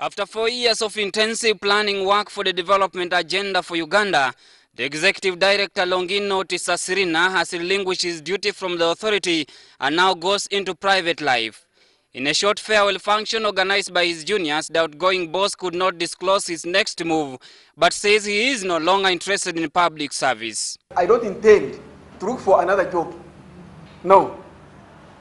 After 4 years of intensive planning work for the development agenda for Uganda, the Executive Director Longino Tisasirina has relinquished his duty from the authority and now goes into private life. In a short farewell function organized by his juniors, the outgoing boss could not disclose his next move, but says he is no longer interested in public service. I don't intend to look for another job. No.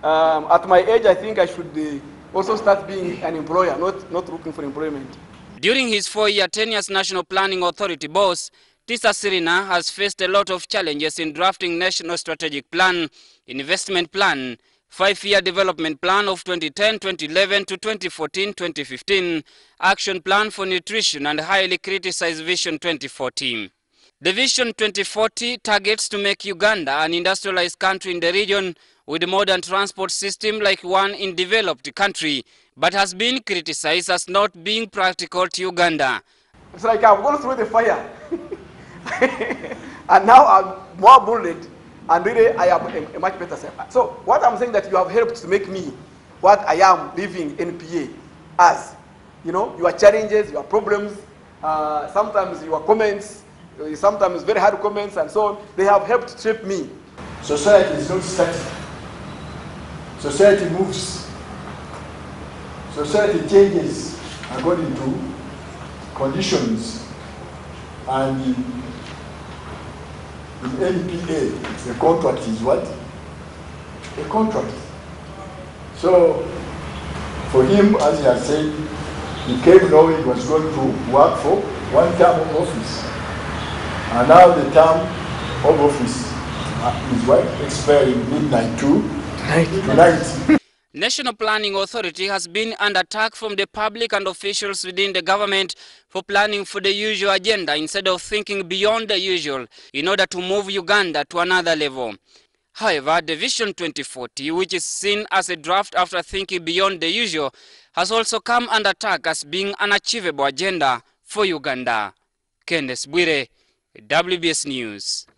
At my age, I think I should also start being an employer, not looking for employment. During his 4-year tenure as National Planning Authority boss, Tisasirina has faced a lot of challenges in drafting National Strategic Plan, Investment Plan, 5-year Development Plan of 2010-2011 to 2014-2015, Action Plan for Nutrition and highly criticized Vision 2040. The Vision 2040 targets to make Uganda an industrialized country in the region with a modern transport system like one in developed country, but has been criticized as not being practical to Uganda. It's like I've gone through the fire. And now I'm more bolded, and really I am a much better self. So what I'm saying that you have helped to make me what I am living NPA as. You know, your challenges, your problems, sometimes your comments, sometimes very hard comments and so on, they have helped shape me. Society is not static. Society moves. Society changes according to conditions. And in NPA, the contract is what? A contract. So, for him, as he has said, he came knowing he was going to work for one term of office. And now the term of office is what? Expiring midnight to tonight. National Planning Authority has been under attack from the public and officials within the government for planning for the usual agenda instead of thinking beyond the usual in order to move Uganda to another level. However, the Vision 2040, which is seen as a draft after thinking beyond the usual, has also come under attack as being an unachievable agenda for Uganda. Kendes Bwire, WBS News.